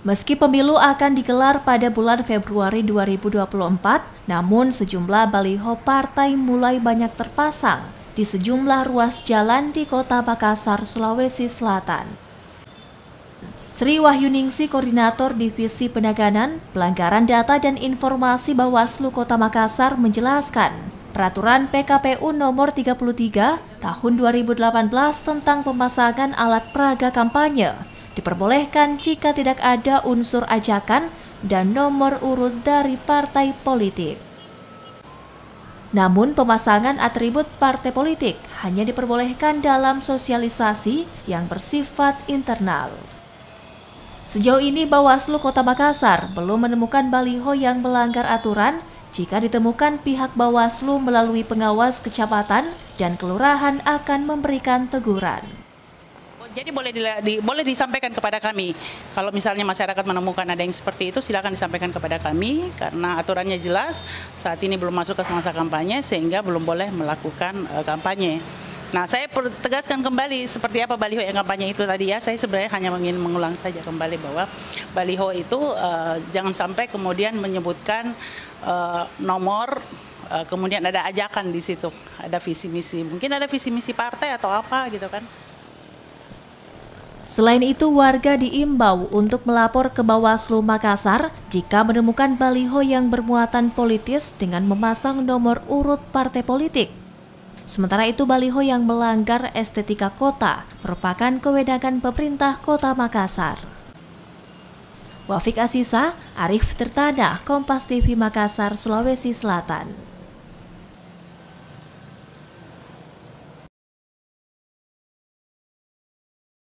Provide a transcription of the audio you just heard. Meski pemilu akan digelar pada bulan Februari 2024, namun sejumlah baliho partai mulai banyak terpasang di sejumlah ruas jalan di kota Makassar, Sulawesi Selatan. Sri Wahyuningsih, Koordinator Divisi Penanganan Pelanggaran Data dan Informasi Bawaslu Kota Makassar menjelaskan, Peraturan PKPU Nomor 33 Tahun 2018 tentang pemasangan alat peraga kampanye diperbolehkan jika tidak ada unsur ajakan dan nomor urut dari partai politik. Namun pemasangan atribut partai politik hanya diperbolehkan dalam sosialisasi yang bersifat internal. Sejauh ini Bawaslu Kota Makassar belum menemukan baliho yang melanggar aturan jika ditemukan pihak Bawaslu melalui pengawas kecamatan dan kelurahan akan memberikan teguran. Jadi boleh disampaikan kepada kami. Kalau misalnya masyarakat menemukan ada yang seperti itu, silakan disampaikan kepada kami karena aturannya jelas. Saat ini belum masuk ke masa kampanye sehingga belum boleh melakukan kampanye. Nah, saya tegaskan kembali seperti apa baliho yang kampanye itu tadi ya. Saya sebenarnya hanya ingin mengulang saja kembali bahwa baliho itu jangan sampai kemudian menyebutkan nomor, kemudian ada ajakan di situ, ada visi misi. Mungkin ada visi misi partai atau apa gitu kan. Selain itu, warga diimbau untuk melapor ke Bawaslu Makassar jika menemukan baliho yang bermuatan politis dengan memasang nomor urut partai politik. Sementara itu, baliho yang melanggar estetika kota merupakan kewenangan pemerintah Kota Makassar. Wafik Asisa, Arif Tertada, Kompas TV Makassar, Sulawesi Selatan.